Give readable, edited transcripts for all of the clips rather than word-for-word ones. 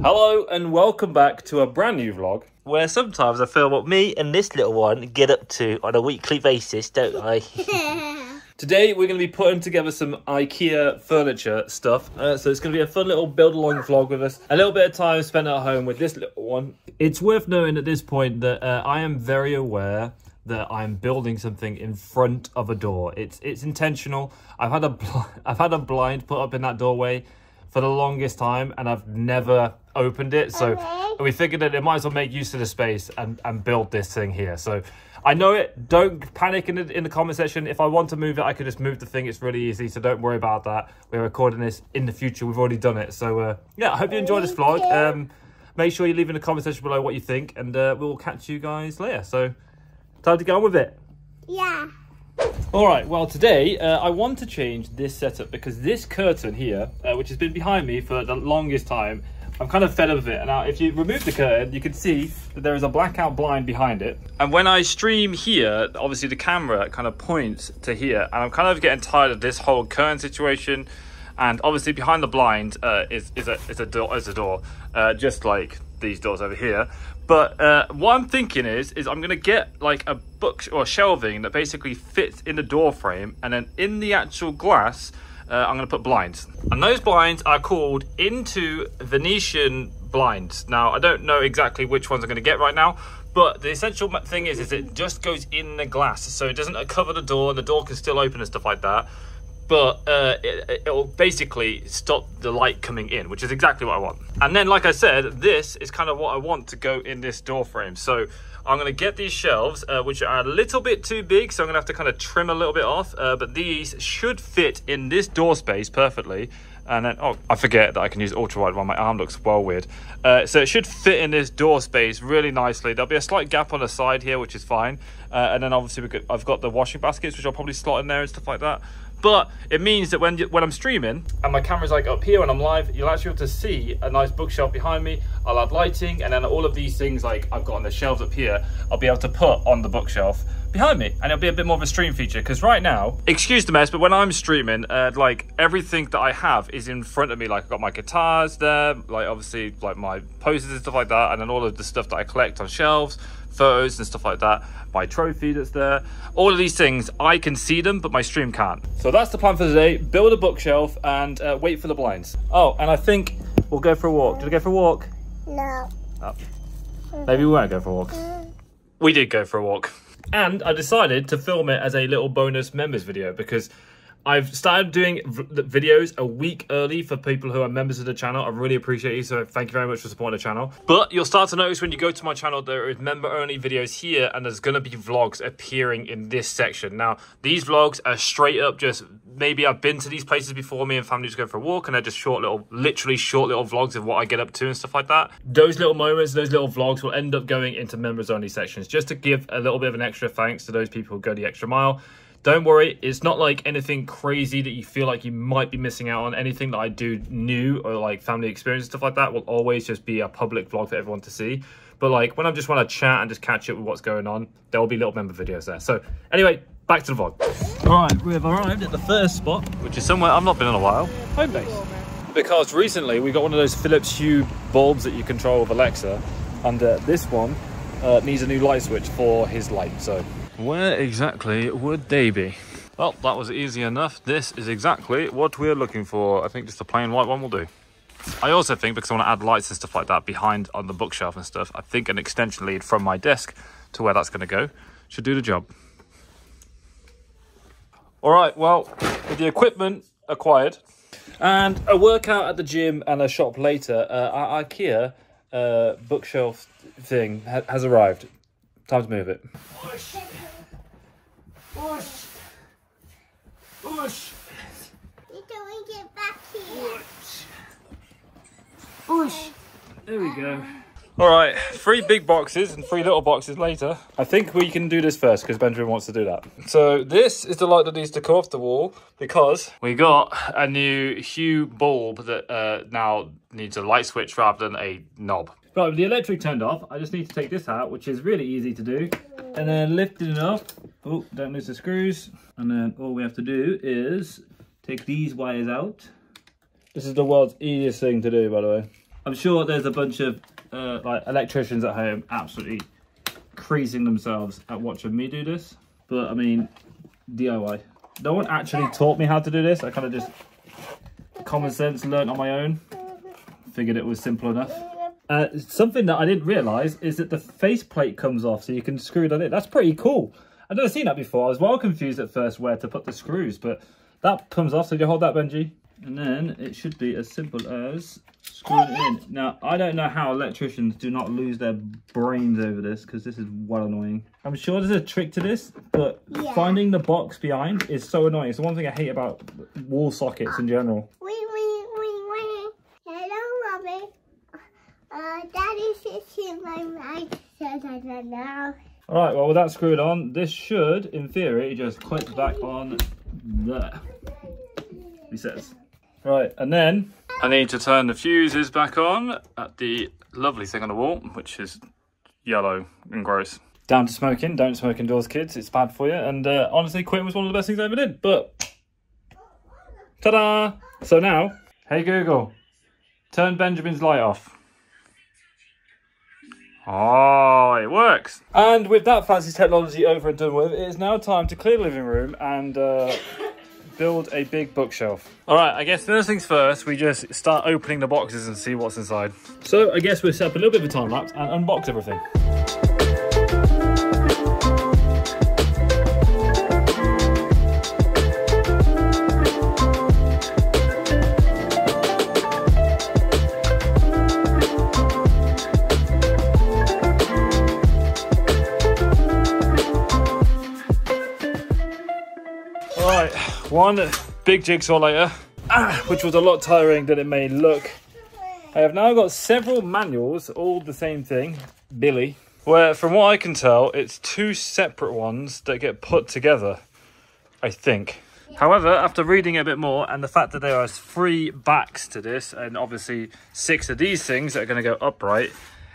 Hello and welcome back to a brand new vlog where sometimes I film what me and this little one get up to on a weekly basis, don't I? Today we're going to be putting together some IKEA furniture stuff, so it's going to be a fun little build along vlog with us. A little bit of time spent at home with this little one. It's worth knowing at this point that I am very aware that I'm building something in front of a door. It's intentional. I've had a blind put up in that doorway for the longest time and I've never opened it, so we figured that it might as well make use of the space and build this thing here. So I know it, don't panic in the comment section. If I want to move it, I could just move the thing. It's really easy, so don't worry about that. We're recording this in the future, we've already done it. So yeah, I hope you enjoy this vlog. Make sure you leave in the comment section below what you think, and we'll catch you guys later. So time to get on with it. Yeah. All right, well today I want to change this setup because this curtain here, which has been behind me for the longest time, I'm kind of fed up with it. Now if you remove the curtain, you can see that there is a blackout blind behind it. And when I stream here, obviously the camera kind of points to here, and I'm kind of getting tired of this whole curtain situation. And obviously behind the blind is a door, just like these doors over here. But what I'm thinking is I'm gonna get like a book or shelving that basically fits in the door frame, and then in the actual glass, I'm gonna put blinds. And those blinds are called Into Venetian blinds. Now, I don't know exactly which ones I'm gonna get right now, but the essential thing is it just goes in the glass. So it doesn't cover the door, and the door can still open and stuff like that. But it'll basically stop the light coming in, which is exactly what I want. And then, like I said, this is kind of what I want to go in this door frame. So I'm going to get these shelves, which are a little bit too big, so I'm going to have to kind of trim a little bit off. But these should fit in this door space perfectly. And then, oh, I forget that I can use ultra-wide while my arm looks well weird. So it should fit in this door space really nicely. There'll be a slight gap on the side here, which is fine. And then obviously I've got the washing baskets, which I'll probably slot in there and stuff like that. But it means that when I'm streaming and my camera's like up here when I'm live, you'll actually be able to see a nice bookshelf behind me. I'll add lighting, and then all of these things like I've got on the shelves up here, I'll be able to put on the bookshelf behind me, and it'll be a bit more of a stream feature. Because right now, excuse the mess, but when I'm streaming, like everything that I have is in front of me. Like I've got my guitars there, like obviously like my posters and stuff like that, and then all of the stuff that I collect on shelves, photos and stuff like that, my trophy that's there, all of these things, I can see them, but my stream can't. So that's the plan for today, build a bookshelf and wait for the blinds. Oh, and I think we'll go for a walk. Did we go for a walk? No. Oh. Maybe we won't go for a walk. We did go for a walk. And I decided to film it as a little bonus members video because I've started doing videos a week early for people who are members of the channel. I really appreciate you, so thank you very much for supporting the channel. But you'll start to notice when you go to my channel, there is member-only videos here, and there's going to be vlogs appearing in this section. Now, these vlogs are straight up just, maybe I've been to these places before, me and family just go for a walk, and they're just short little, literally short little vlogs of what I get up to and stuff like that. Those little moments, those little vlogs will end up going into members-only sections, just to give a little bit of an extra thanks to those people who go the extra mile. Don't worry, it's not like anything crazy that you feel like you might be missing out on. Anything that I do new or like family experience, stuff like that will always just be a public vlog for everyone to see. But like when I just want to chat and just catch up with what's going on, there will be little member videos there. So anyway, back to the vlog. All right, we've arrived at the first spot, which is somewhere I've not been in a while, Homebase. Because recently we got one of those Philips Hue bulbs that you control with Alexa. And this one needs a new light switch for his light, so. Where exactly would they be? Well, that was easy enough. This is exactly what we're looking for. I think just a plain white one will do. I also think, because I want to add lights and stuff like that behind on the bookshelf and stuff, I think an extension lead from my desk to where that's going to go should do the job. All right, well, with the equipment acquired and a workout at the gym and a shop later, our IKEA bookshelf thing has arrived. Time to move it. Push. Push. Push. You don't get back here. Push. There we go. All right, 3 big boxes and 3 little boxes later. I think we can do this first because Benjamin wants to do that. So this is the light that needs to go off the wall because we got a new Hue bulb that now needs a light switch rather than a knob. Right, with the electric turned off, I just need to take this out, which is really easy to do, and then lift it up. Oh, don't lose the screws. And then all we have to do is take these wires out. This is the world's easiest thing to do, by the way. I'm sure there's a bunch of like electricians at home absolutely creasing themselves at watching me do this. But I mean, DIY. No one actually taught me how to do this. I kind of just common sense learned on my own. Figured it was simple enough. Something that I didn't realise is that the faceplate comes off, so you can screw that in. That's pretty cool. I've never seen that before. I was well confused at first where to put the screws, but that comes off. So you hold that, Benji. And then it should be as simple as screwing it in. Now, I don't know how electricians do not lose their brains over this, because this is well annoying. I'm sure there's a trick to this, but yeah, finding the box behind is so annoying. It's the one thing I hate about wall sockets in general. Hello, Mommy. Daddy sits in my mind. All right, well, with that screwed on, this should, in theory, just click back on there, he says. Right, and then I need to turn the fuses back on at the lovely thing on the wall, which is yellow and gross. Down to smoking. Don't smoke indoors, kids. It's bad for you. And honestly, quitting was one of the best things I ever did. But ta-da! So now, hey Google, turn Benjamin's light off. Oh, it works. And with that fancy technology over and done with, it is now time to clear the living room and build a big bookshelf. All right, I guess first things first, we just start opening the boxes and see what's inside. So I guess we'll set up a little bit of a time lapse and unbox everything. One big jigsaw later, which was a lot tiring than it may look. I have now got several manuals, all the same thing, Billy, where from what I can tell, it's two separate ones that get put together, I think. However, after reading a bit more and the fact that there are three backs to this, and obviously six of these things that are going to go upright,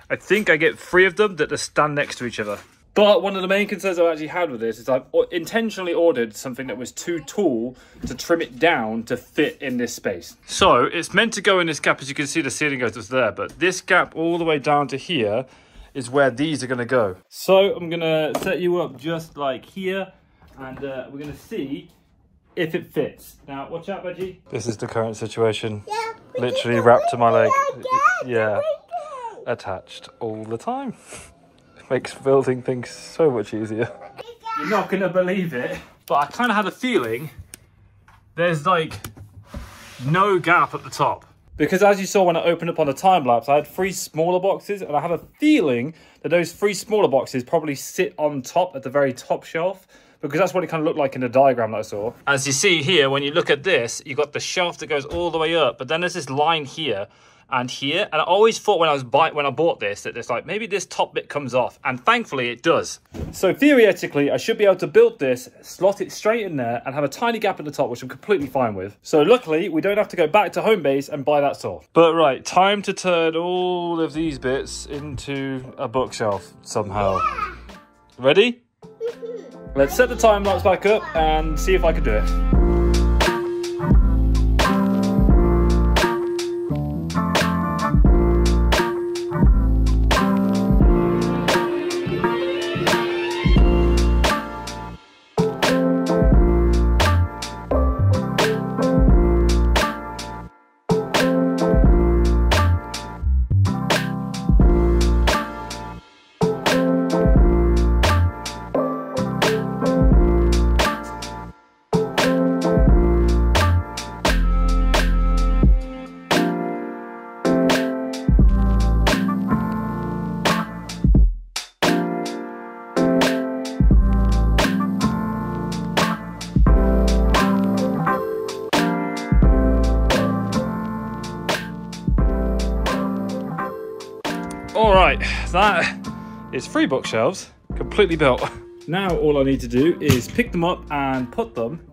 I think I get three of them that just stand next to each other. But one of the main concerns I've actually had with this is I've intentionally ordered something that was too tall to trim it down to fit in this space. So it's meant to go in this gap. As you can see, the ceiling goes just there, but this gap all the way down to here is where these are going to go. So I'm going to set you up just like here, and we're going to see if it fits. Now, watch out, Veggie. This is the current situation. Yeah, literally wrapped to my leg. Yeah, attached all the time. Makes building things so much easier. You're not gonna believe it, but I kind of had a feeling there's like no gap at the top, because as you saw when I opened up on the time lapse, I had three smaller boxes, and I have a feeling that those three smaller boxes probably sit on top at the very top shelf, because that's what it kind of looked like in the diagram that I saw. As you see here, when you look at this, you've got the shelf that goes all the way up, but then there's this line here and here, and I always thought when I bought this that it's like maybe this top bit comes off, and thankfully it does. So theoretically I should be able to build this, slot it straight in there, and have a tiny gap at the top, which I'm completely fine with. So luckily we don't have to go back to home base and buy that saw. But right, time to turn all of these bits into a bookshelf somehow. Yeah. Ready? Let's set the time lapse back up and see if I can do it. Alright, that is three bookshelves completely built. Now all I need to do is pick them up and put them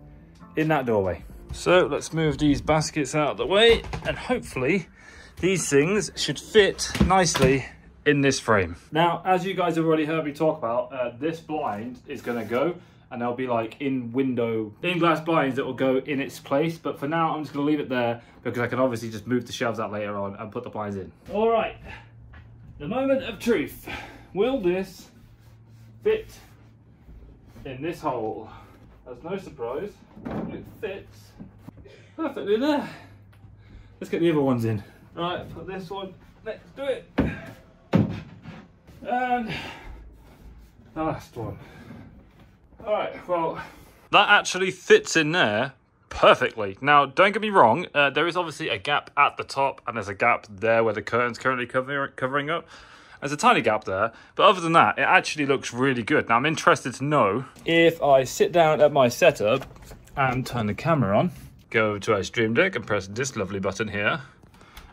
in that doorway. So let's move these baskets out of the way, and hopefully these things should fit nicely in this frame. Now, as you guys have already heard me talk about, this blind is going to go and they'll be like in-glass blinds that will go in its place. But for now, I'm just gonna leave it there because I can obviously just move the shelves out later on and put the blinds in. All right, the moment of truth. Will this fit in this hole? That's no surprise, it fits perfectly there. Let's get the other ones in. Right, put this one next to it. And the last one. All right, well, that actually fits in there perfectly. Now, don't get me wrong, there is obviously a gap at the top and there's a gap there where the curtain's currently covering up. There's a tiny gap there, but other than that, it actually looks really good. Now, I'm interested to know if I sit down at my setup and turn the camera on, go to our stream deck and press this lovely button here,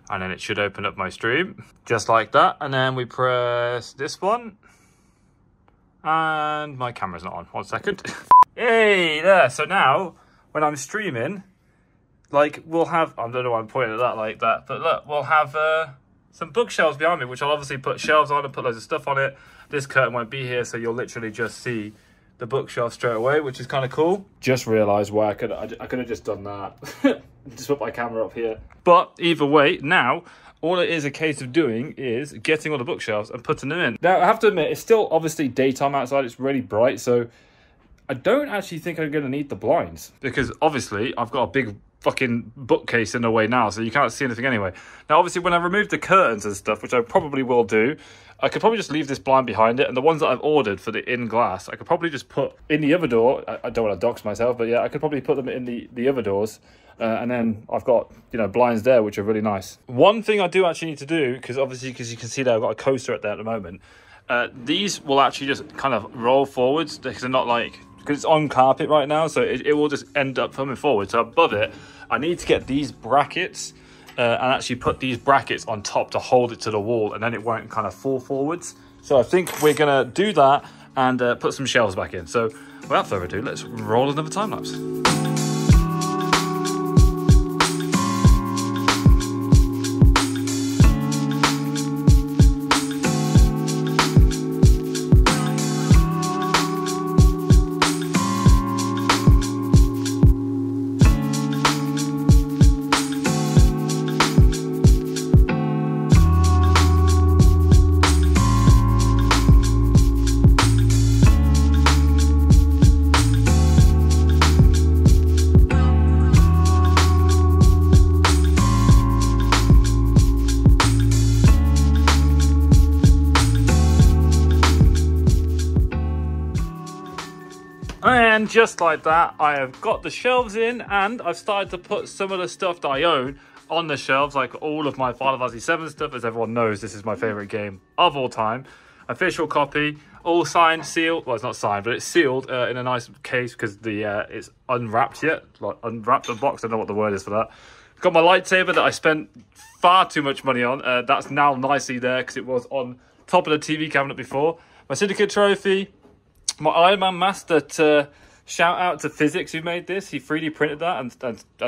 and then it should open up my stream, just like that. And then we press this one, and my camera's not on. 1 second. Hey, there. So now, when I'm streaming, like, we'll have, I don't know why I'm pointing at that like that, but look, we'll have some bookshelves behind me, which I'll obviously put shelves on and put loads of stuff on it. This curtain won't be here, so you'll literally just see the bookshelf straight away, which is kind of cool. Just realised why I could have just done that. Just put my camera up here. But either way, now, all it is a case of doing is getting all the bookshelves and putting them in. Now, I have to admit, it's still obviously daytime outside. It's really bright, so I don't actually think I'm going to need the blinds because obviously I've got a big fucking bookcase in the way now, so you can't see anything anyway. Now, obviously, when I remove the curtains and stuff, which I probably will do, I could probably just leave this blind behind it, and the ones that I've ordered for the in-glass, I could probably just put in the other door. I don't want to dox myself, but yeah, I could probably put them in the other doors, and then I've got, you know, blinds there, which are really nice. One thing I do actually need to do, because obviously, because you can see there, I've got a coaster at there at the moment. These will actually just kind of roll forwards, because they're not like, because it's on carpet right now, so it will just end up coming forward. So above it, I need to get these brackets and actually put these brackets on top to hold it to the wall, and then it won't kind of fall forwards. So I think we're gonna do that and put some shelves back in. So without further ado, let's roll another time lapse. And just like that, I have got the shelves in, and I've started to put some of the stuff that I own on the shelves, like all of my Final Fantasy VII stuff. As everyone knows, this is my favourite game of all time. Official copy, all signed, sealed. Well, it's not signed, but it's sealed in a nice case because the it's unwrapped yet. Like, unwrapped and boxed, I don't know what the word is for that. Got my lightsaber that I spent far too much money on. That's now nicely there because it was on top of the TV cabinet before. My Syndicate trophy, my Iron Man mask that... shout out to Physics who made this. He 3D printed that and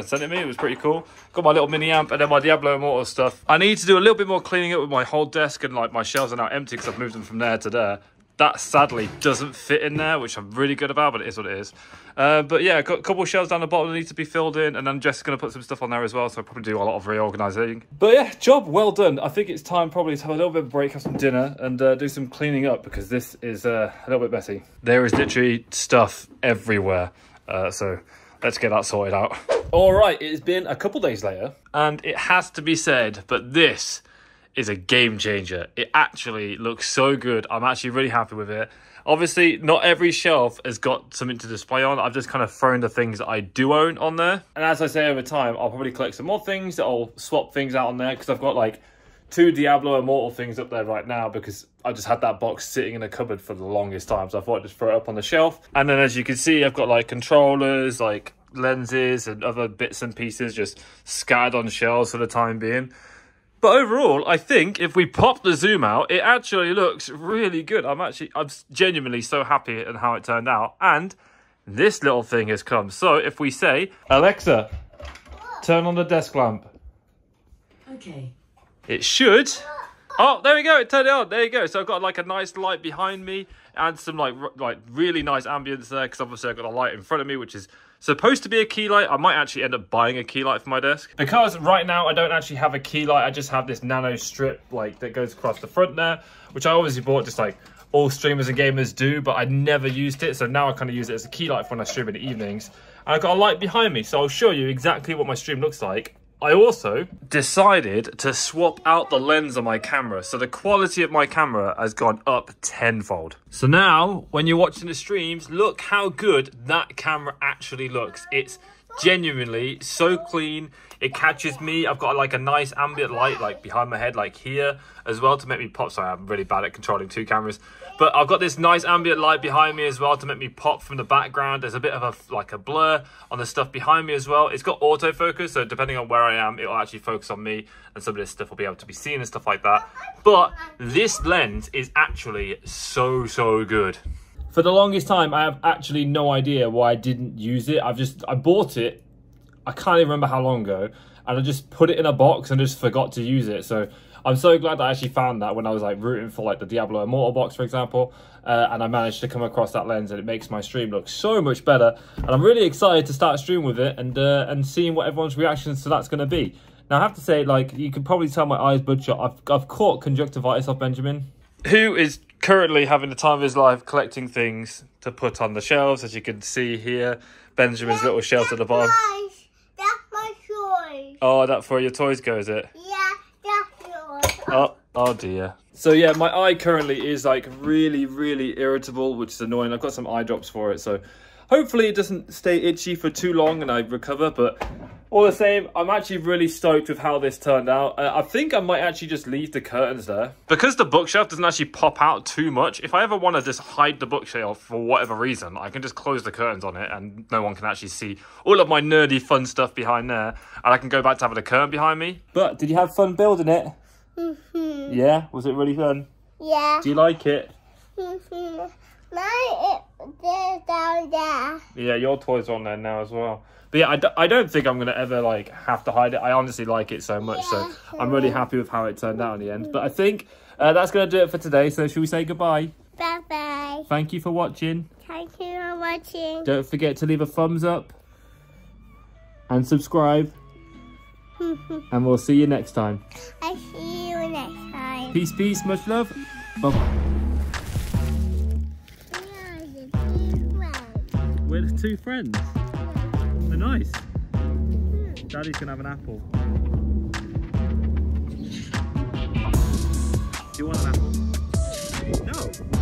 sent it me. It was pretty cool. Got my little mini amp and then my Diablo Immortal stuff. I need to do a little bit more cleaning up with my whole desk, and like my shelves are now empty because I've moved them from there to there. That sadly doesn't fit in there, which I'm really good about, but it is what it is. But yeah, got a couple of shelves down the bottom that need to be filled in, and I'm just going to put some stuff on there as well, so I'll probably do a lot of reorganising. But yeah, job well done. I think it's time probably to have a little bit of a break, have some dinner, and do some cleaning up, because this is a little bit messy. There is literally stuff everywhere, so let's get that sorted out. All right, it's been a couple days later, and it has to be said, but this is a game changer. It actually looks so good. I'm actually really happy with it. Obviously, not every shelf has got something to display on. I've just kind of thrown the things that I do own on there. And as I say, over time, I'll probably collect some more things that I'll swap things out on there, because I've got like 2 Diablo Immortal things up there right now because I just had that box sitting in a cupboard for the longest time. So I thought I'd just throw it up on the shelf. And then as you can see, I've got like controllers, like lenses and other bits and pieces just scattered on shelves for the time being. But overall, I think if we pop the zoom out, it actually looks really good. I'm genuinely so happy at how it turned out. And this little thing has come. So if we say, Alexa, turn on the desk lamp. Okay. It should Oh, there we go. It turned it on. There you go. So I've got like a nice light behind me and some like really nice ambience there, because obviously I've got a light in front of me, which is supposed to be a key light. I might actually end up buying a key light for my desk, because right now I don't actually have a key light. I just have this nano strip like that goes across the front there, which I obviously bought just like all streamers and gamers do, but I never used it. So now I kind of use it as a key light for when I stream in the evenings. And I've got a light behind me, so I'll show you exactly what my stream looks like. I also decided to swap out the lens on my camera, so the quality of my camera has gone up tenfold. So now, when you're watching the streams, look how good that camera actually looks. It's genuinely so clean. It catches me. I've got like a nice ambient light like behind my head, like here as well, to make me pop. Sorry, I'm really bad at controlling two cameras, but I've got this nice ambient light behind me as well to make me pop from the background. There's a bit of a blur on the stuff behind me as well. It's got autofocus, so depending on where I am, it'll actually focus on me, and some of this stuff will be able to be seen and stuff like that. But this lens is actually so good. For the longest time, I have actually no idea why I didn't use it. I bought it, I can't even remember how long ago, and I just put it in a box and just forgot to use it. So I'm so glad that I actually found that when I was like rooting for like the Diablo Immortal box, for example, and I managed to come across that lens, and it makes my stream look so much better. And I'm really excited to start streaming with it and seeing what everyone's reactions to that's going to be. Now I have to say, like, you can probably tell my eyes bloodshot. I've caught conjunctivitis off Benjamin, who is currently having the time of his life collecting things to put on the shelves, as you can see here. Benjamin's little shelves at the bottom. That's my toys. Oh, that's where your toys go, is it? Yeah, that's yours. Oh dear. So yeah, my eye currently is like really irritable, which is annoying. I've got some eye drops for it, so hopefully it doesn't stay itchy for too long and I recover. But all the same, I'm actually really stoked with how this turned out. I think I might actually just leave the curtains there, because the bookshelf doesn't actually pop out too much. If I ever want to just hide the bookshelf for whatever reason, I can just close the curtains on it and no one can actually see all of my nerdy fun stuff behind there. And I can go back to having a curtain behind me. But did you have fun building it? Mm-hmm. Yeah? Was it really fun? Yeah. Do you like it? Mm-hmm. Mine is down there. Yeah, your toys are on there now as well. But yeah, I don't think I'm going to ever like have to hide it. I honestly like it so much, yeah. So I'm really happy with how it turned out in the end. But I think that's going to do it for today, so should we say goodbye? Bye-bye. Thank you for watching. Thank you for watching. Don't forget to leave a thumbs up and subscribe. And we'll see you next time. I'll see you next time. Peace, peace, much love. Bye-bye. We're the two friends. They're nice. Daddy's gonna have an apple. Do you want an apple? No.